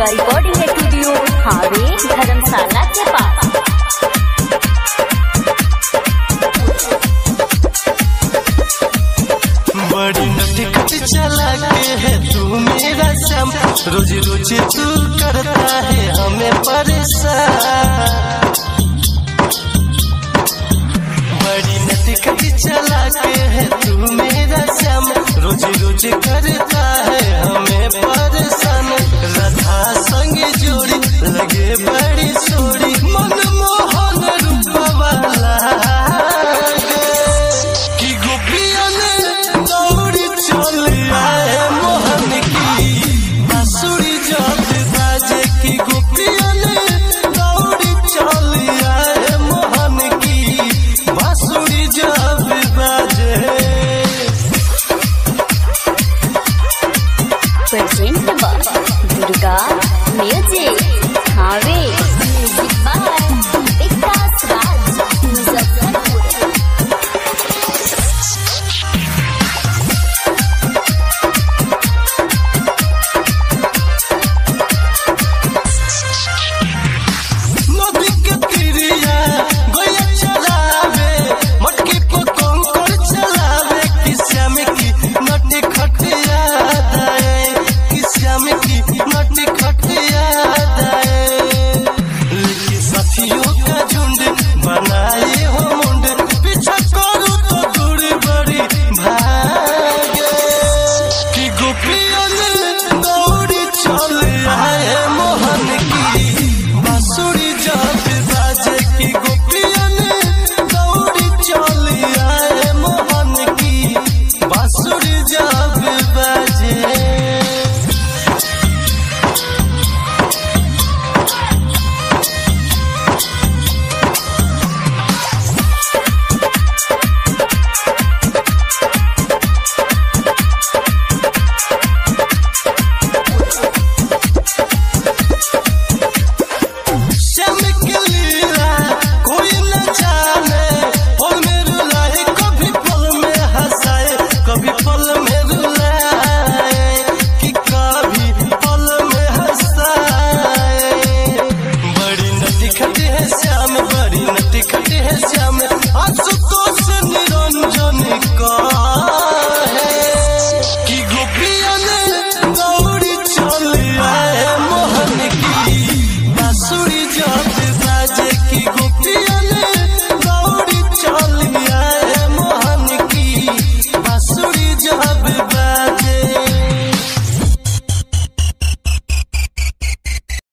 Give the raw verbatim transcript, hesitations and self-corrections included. का recording studio हावे धर्मशाला के पास। बड़ी नटखट चला के है तू मेरा सम, रोज रोज तू करता है हमें परेशान। बड़ी नटखट चला के है तू मेरा सम, रोज रोज करता है हमें परेशान। राधा संग जोड़ी लगे बड़ी सोड़ी, मनमोहन रूप वाला की गोपिया ने दौड़ी चली आए मोहन की। बांसुरी जब बाजे की गोपिया ने दौड़ी चली आए मोहन की। बांसुरी जब बाजे दुर्गा म्यूजिक हावे म्यूजिक बार विकास राज मुजफ्फरपुर। नदी के तीरिया गोया चलावे, मटकी को कंकड़ चलावे की श्याम की नटखट याद आए, की श्याम की नटखट याद आए। लेके साथियों का झुंड बनाए हो मुंड, पीछा करूं तो दूर बड़ी भागे की गोपिया ने दौड़ी चले आए मोहन की। बांसुरी जब बाजे की गोपिया ने दौड़ी चले आए मोहन की। बांसुरी जब बाजे मोहन की। बांसुरी जब बाजे की गोपिया